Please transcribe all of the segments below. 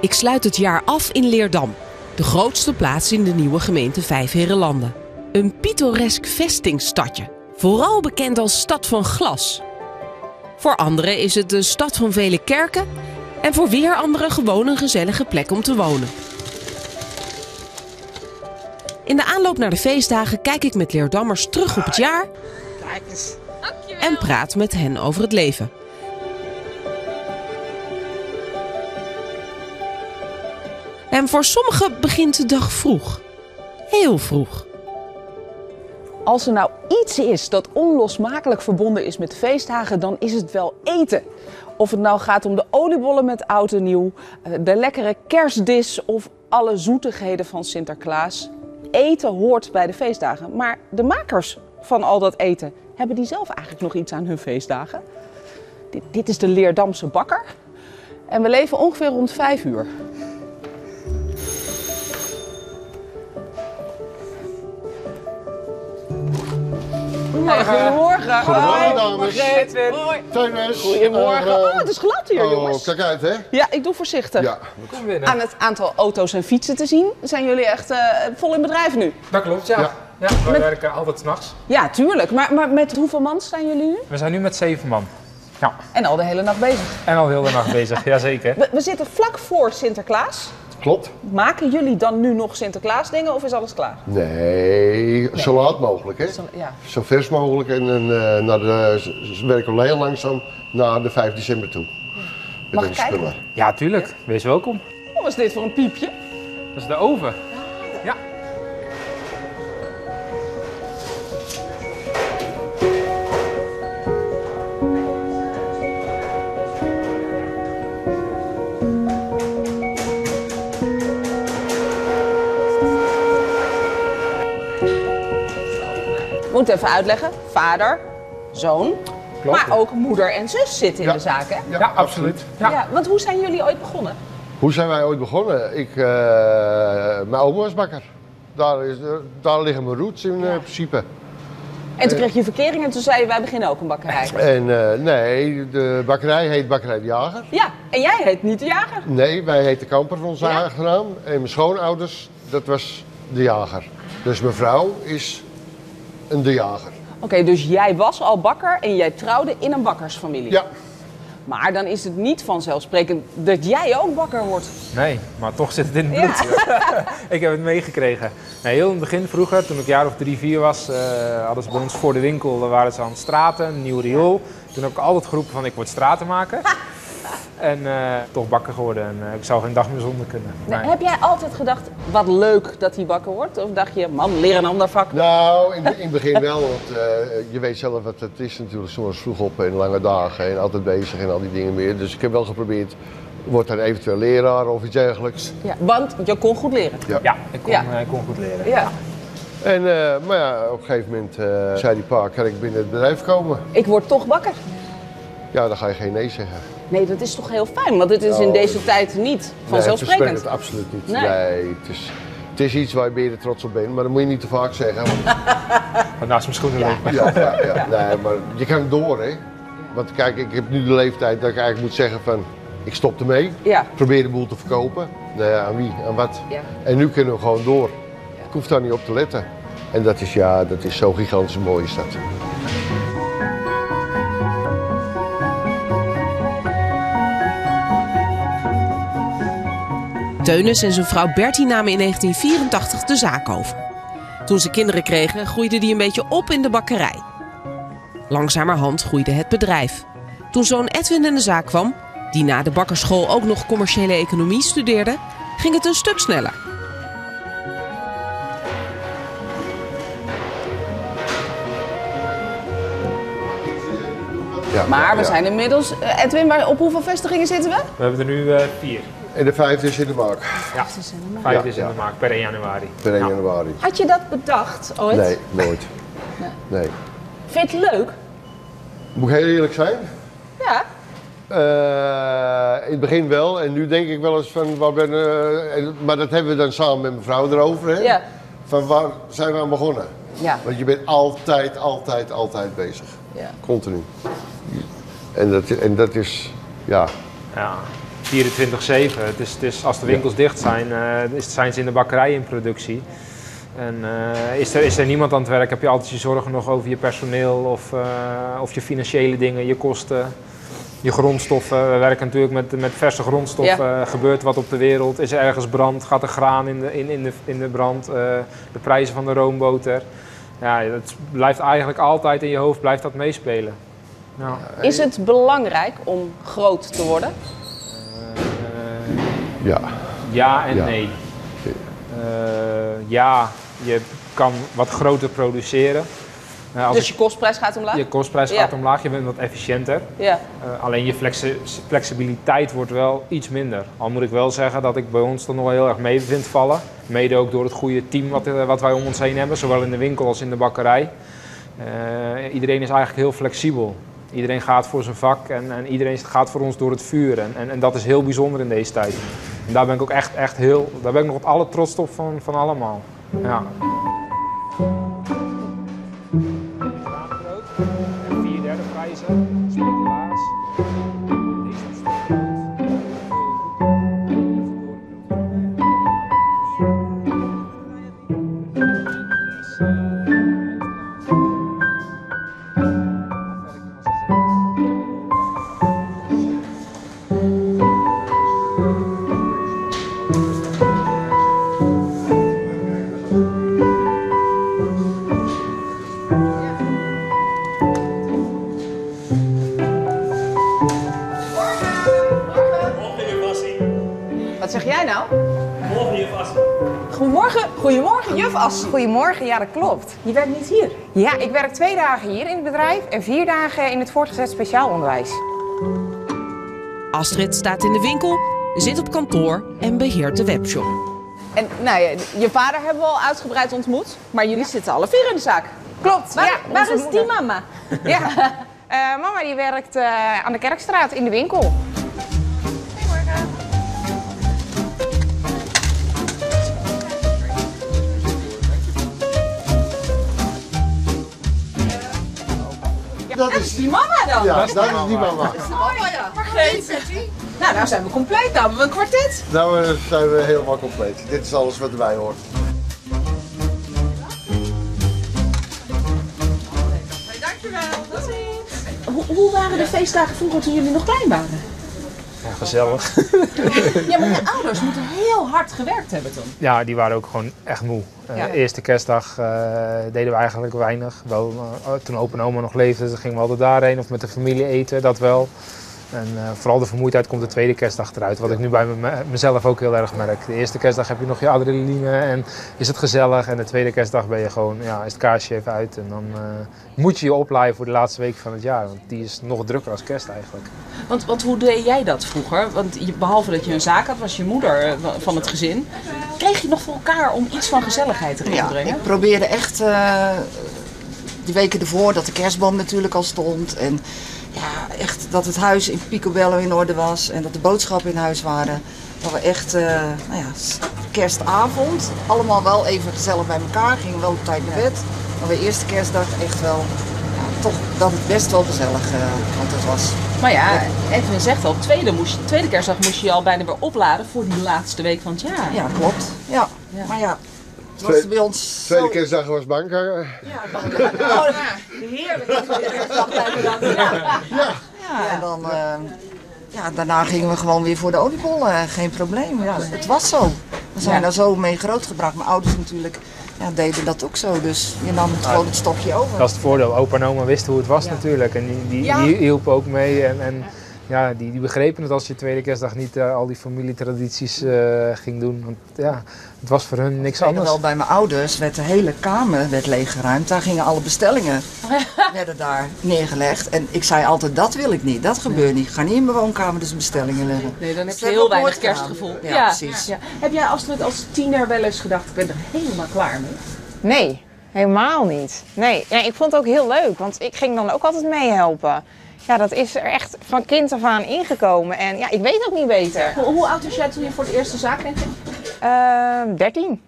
Ik sluit het jaar af in Leerdam, de grootste plaats in de nieuwe gemeente Vijfherenlanden. Een pittoresk vestingstadje, vooral bekend als stad van glas. Voor anderen is het de stad van vele kerken en voor weer anderen gewoon een gezellige plek om te wonen. In de aanloop naar de feestdagen kijk ik met Leerdammers terug op het jaar en praat met hen over het leven. En voor sommigen begint de dag vroeg. Heel vroeg. Als er nou iets is dat onlosmakelijk verbonden is met feestdagen, dan is het wel eten. Of het nou gaat om de oliebollen met oud en nieuw, de lekkere kerstdis of alle zoetigheden van Sinterklaas. Eten hoort bij de feestdagen. Maar de makers van al dat eten, hebben die zelf eigenlijk nog iets aan hun feestdagen? Dit is de Leerdamse bakker. En we leven ongeveer rond 5 uur. Goedemorgen. Goedemorgen. Goedemorgen, dames. Goedemorgen. Teunis. Goedemorgen. Oh, het is glad hier, jongens. Oh, kijk uit, hè? Ja, ik doe voorzichtig. Ja. Kom binnen. Aan het aantal auto's en fietsen te zien, zijn jullie echt vol in bedrijf nu. Dat klopt, ja. Ja, we werken altijd 's nachts. Ja, tuurlijk. Maar met hoeveel man staan jullie nu? We zijn nu met 7 man. Ja. En al de hele nacht bezig. En al de hele nacht bezig, jazeker. We zitten vlak voor Sinterklaas. Klopt. Maken jullie dan nu nog Sinterklaas dingen of is alles klaar? Nee, zo laat mogelijk, hè? Zo vers mogelijk en we werken heel langzaam naar de 5 december toe. Mag ik kijken? Ja, tuurlijk. Ja. Wees welkom. Wat is dit voor een piepje? Dat is de oven. Ja. Ik moet even uitleggen, vader, zoon, klopt, maar ook moeder en zus zitten in de zaak, hè? Ja, absoluut. Ja. Ja, want hoe zijn jullie ooit begonnen? Hoe zijn wij ooit begonnen? Mijn oma was bakker. Daar liggen mijn roots in principe. En toen kreeg je verkering en toen zei je, wij beginnen ook een bakkerij. En nee, de bakkerij heet Bakkerij de Jager. Ja, en jij heet niet de Jager. Nee, wij heten Kamper van onze achternaam. En mijn schoonouders, dat was de Jager. Dus mijn vrouw is... een de Jager. Oké, dus jij was al bakker en jij trouwde in een bakkersfamilie? Ja. Maar dan is het niet vanzelfsprekend dat jij ook bakker wordt. Nee, maar toch zit het in het bloed. Ja. Ik heb het meegekregen. Nou, heel in het begin vroeger, toen ik jaar of 3, 4 was, hadden ze bij ons voor de winkel, daar waren ze aan het straten, een nieuw riool. Toen heb ik altijd geroepen van ik word stratenmaker. En toch bakker geworden en ik zou geen dag meer zonder kunnen. Nee. Heb jij altijd gedacht, wat leuk dat hij bakker wordt? Of dacht je, man, leer een ander vak? Nou, in het begin wel, want je weet zelf wat het is natuurlijk. Soms vroeg op en lange dagen en altijd bezig en al die dingen meer. Dus ik heb wel geprobeerd, word dan eventueel leraar of iets dergelijks. Ja, want je kon goed leren? Ja, ik kon goed leren. Ja. En, maar ja, op een gegeven moment zei die pa, kan ik binnen het bedrijf komen? Ik word toch bakker? Ja, dan ga je geen nee zeggen. Nee, dat is toch heel fijn, want het is in deze tijd niet vanzelfsprekend. Nee, het is absoluut niet. Nee, het is iets waar je meer trots op bent, maar dat moet je niet te vaak zeggen. Want naast mijn schoenen lopen. Ja. Nee, maar je kan door, hè. Want kijk, ik heb nu de leeftijd dat ik eigenlijk moet zeggen van, ik stop ermee. Ja. Probeer de boel te verkopen. Nou ja, aan wie, aan wat. Ja. En nu kunnen we gewoon door. Ik hoef daar niet op te letten. En dat is zo gigantisch mooi is dat. Teunis en zijn vrouw Bertie namen in 1984 de zaak over. Toen ze kinderen kregen, groeide die een beetje op in de bakkerij. Langzamerhand groeide het bedrijf. Toen zoon Edwin in de zaak kwam, die na de bakkerschool ook nog commerciële economie studeerde, ging het een stuk sneller. Ja, maar we zijn inmiddels... Edwin, op hoeveel vestigingen zitten we? We hebben er nu 4. En de 5e is in de maak. Ja, 5e is in de maak, per 1 januari. Per 1 januari. Had je dat bedacht ooit? Nee, nooit. Nee. Vind je het leuk? Moet ik heel eerlijk zijn? Ja. In het begin wel, en nu denk ik wel eens van, waar ben, maar dat hebben we dan samen met mevrouw erover, hè? Ja. Van waar zijn we aan begonnen? Ja. Want je bent altijd, altijd, altijd bezig. Ja. Continu. En dat is, ja. Ja, 24-7. Het is, als de winkels dicht zijn, zijn ze in de bakkerij in productie. En is er niemand aan het werk, heb je altijd je zorgen nog over je personeel of je financiële dingen, je kosten. Je grondstoffen, we werken natuurlijk met verse grondstoffen, gebeurt wat op de wereld, is er ergens brand, gaat er graan in de brand, de prijzen van de roomboter. Ja, dat blijft eigenlijk altijd in je hoofd, blijft dat meespelen. Ja. Is het belangrijk om groot te worden? Ja. Ja en nee. Ja, je kan wat groter produceren. Dus je kostprijs gaat omlaag? Je kostprijs gaat omlaag, je bent wat efficiënter. Ja. Alleen je flexibiliteit wordt wel iets minder. Al moet ik wel zeggen dat ik bij ons dan nog wel heel erg mee vind vallen. Mede ook door het goede team wat wij om ons heen hebben, zowel in de winkel als in de bakkerij. Iedereen is eigenlijk heel flexibel. Iedereen gaat voor zijn vak en iedereen gaat voor ons door het vuur. En dat is heel bijzonder in deze tijd. En daar ben ik ook echt heel, daar ben ik nog het alle trots op van allemaal. Ja. Goedemorgen, juf Astrid. Goedemorgen, ja dat klopt. Je werkt niet hier? Ja, ik werk 2 dagen hier in het bedrijf en 4 dagen in het voortgezet speciaal onderwijs. Astrid staat in de winkel, zit op kantoor en beheert de webshop. En nou ja, je vader hebben we al uitgebreid ontmoet, maar jullie zitten alle 4 in de zaak. Klopt. Waar is die mama? Ja, mama die werkt aan de Kerkstraat in de winkel. Dat is die mama dan? Ja, dat is die mama. Dat is de mama, ja. Vergeet. Nou zijn we compleet. Nou hebben we een kwartet. Nou zijn we helemaal compleet. Dit is alles wat erbij hoort. Dankjewel. Hoe waren de feestdagen vroeger toen jullie nog klein waren? Ja, gezellig. Ja, maar de ouders moeten heel hard gewerkt hebben toen. Ja, die waren ook gewoon echt moe. Ja. Eerste kerstdag deden we eigenlijk weinig. Wel, toen opa en oma nog leefden, dus gingen we altijd daarheen of met de familie eten, dat wel. En vooral de vermoeidheid komt de tweede kerstdag eruit, wat ik nu bij mezelf ook heel erg merk. De eerste kerstdag heb je nog je adrenaline en is het gezellig. En de tweede kerstdag ben je gewoon, ja, is het kaarsje even uit. En dan moet je je oplaaien voor de laatste week van het jaar, want die is nog drukker als kerst eigenlijk. Want hoe deed jij dat vroeger? Want behalve dat je een zaak had, was je moeder van het gezin. Kreeg je nog voor elkaar om iets van gezelligheid erin te brengen? Ja, ik probeerde echt die weken ervoor dat de kerstboom natuurlijk al stond. En ja, echt dat het huis in picobello in orde was en dat de boodschappen in huis waren. Dat we echt, nou ja, kerstavond, allemaal wel even gezellig bij elkaar, gingen wel op tijd naar bed. Maar de eerste kerstdag echt wel, ja, toch dat het best wel gezellig was. Maar ja, Edwin zegt al, op tweede kerstdag moest je al bijna weer opladen voor die laatste week van het jaar. Ja, klopt. Ja, ja. Maar ja. Het was bij ons tweede kerstdag was bankhangen. Ja, bankhangen. Oh, heerlijk. Ja. Ja, en dan, ja, daarna gingen we gewoon weer voor de oliebollen. Geen probleem. Ja, het was zo. We zijn daar zo mee grootgebracht. Mijn ouders natuurlijk deden dat ook zo. Dus je nam het gewoon het stokje over. Dat is het voordeel. Opa en oma wisten hoe het was natuurlijk. En die hielpen ook mee. En ja, die begrepen het als je tweede kerstdag niet al die familietradities ging doen. Want ja, het was voor hun niks anders. Wel, bij mijn ouders werd de hele kamer leeggeruimd. Daar gingen alle bestellingen werden daar neergelegd. En ik zei altijd, dat wil ik niet. Dat gebeurt niet. Ik ga niet in mijn woonkamer dus bestellingen leggen. Nee, dan heb je heel weinig kerstgevoel. Ja, ja, precies. Ja. Heb jij Astrid als tiener wel eens gedacht, ik ben er helemaal klaar mee? Nee, helemaal niet. Nee, ja, ik vond het ook heel leuk. Want ik ging dan ook altijd meehelpen. Ja, dat is er echt van kind af aan ingekomen. En ja, ik weet ook niet beter. Hoe oud was jij toen je voor het eerst de zaak deed? 13.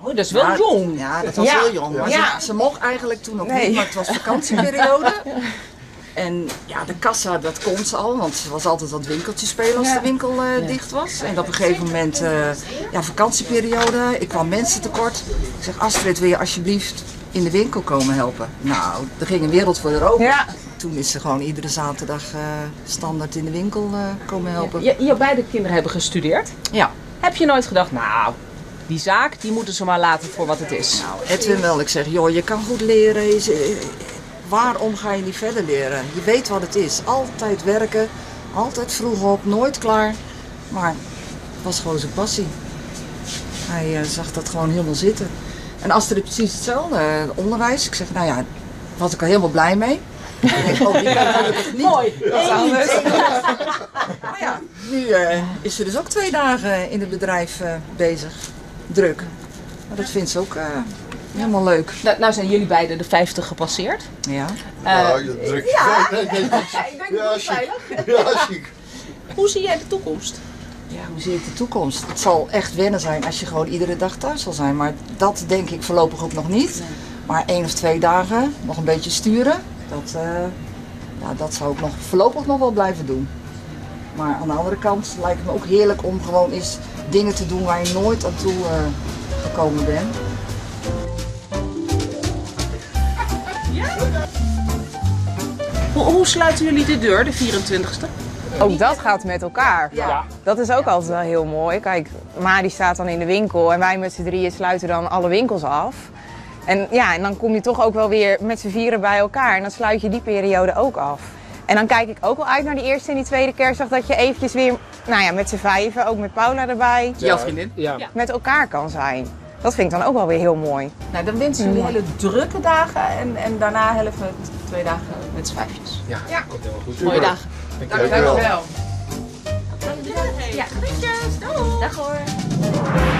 Oh, dat is wel jong. Ja, dat was heel jong. Maar ze mocht eigenlijk toen nog niet, maar het was vakantieperiode. En ja, de kassa, dat kon ze al, want ze was altijd aan het winkeltje spelen als de winkel dicht was. En op een gegeven moment, vakantieperiode, ik kwam mensen tekort. Ik zeg, Astrid, wil je alsjeblieft in de winkel komen helpen? Nou, er ging een wereld voor haar open. Ja. Toen is ze gewoon iedere zaterdag standaard in de winkel komen helpen. Je beide kinderen hebben gestudeerd? Ja. Heb je nooit gedacht, nou, die zaak, die moeten ze maar laten voor wat het is? Nou, Edwin wel. Ik zeg, joh, je kan goed leren. Waarom ga je niet verder leren? Je weet wat het is. Altijd werken, altijd vroeg op, nooit klaar. Maar het was gewoon zijn passie. Hij zag dat gewoon helemaal zitten. En Astrid precies hetzelfde, onderwijs. Ik zeg, nou ja, daar was ik al helemaal blij mee. En ik hoop, je kan het niet. Mooi, maar ja, nu is ze dus ook 2 dagen in het bedrijf bezig. Druk. Maar dat vindt ze ook... helemaal leuk. Nou zijn jullie beiden de 50 gepasseerd. Ja. Je drukt. Ja. Ik denk dat het veilig. Ja, chic. Hoe zie jij de toekomst? Ja, hoe zie ik de toekomst? Het zal echt wennen zijn als je gewoon iedere dag thuis zal zijn. Maar dat denk ik voorlopig ook nog niet. Nee. Maar 1 of 2 dagen nog een beetje sturen. Dat zou ik nog voorlopig nog wel blijven doen. Maar aan de andere kant lijkt het me ook heerlijk om gewoon eens dingen te doen waar je nooit aan toe gekomen bent. Hoe sluiten jullie de deur, de 24e? Ook dat gaat met elkaar. Ja. Dat is ook altijd wel heel mooi. Kijk, Mari staat dan in de winkel en wij met z'n drieën sluiten dan alle winkels af. En ja, en dan kom je toch ook wel weer met z'n vieren bij elkaar en dan sluit je die periode ook af. En dan kijk ik ook wel uit naar die eerste en die tweede kerstdag dat je eventjes weer, nou ja, met z'n vijven, ook met Paula erbij. Jouw vriendin. Ja. Met elkaar kan zijn. Dat vind ik dan ook wel weer heel mooi. Nou, dan wensen jullie hele drukke dagen en daarna helpen we 2 dagen met z'n vijfjes. Ja, dat komt helemaal goed. Mooie dag. Dank je wel. Dag hoor.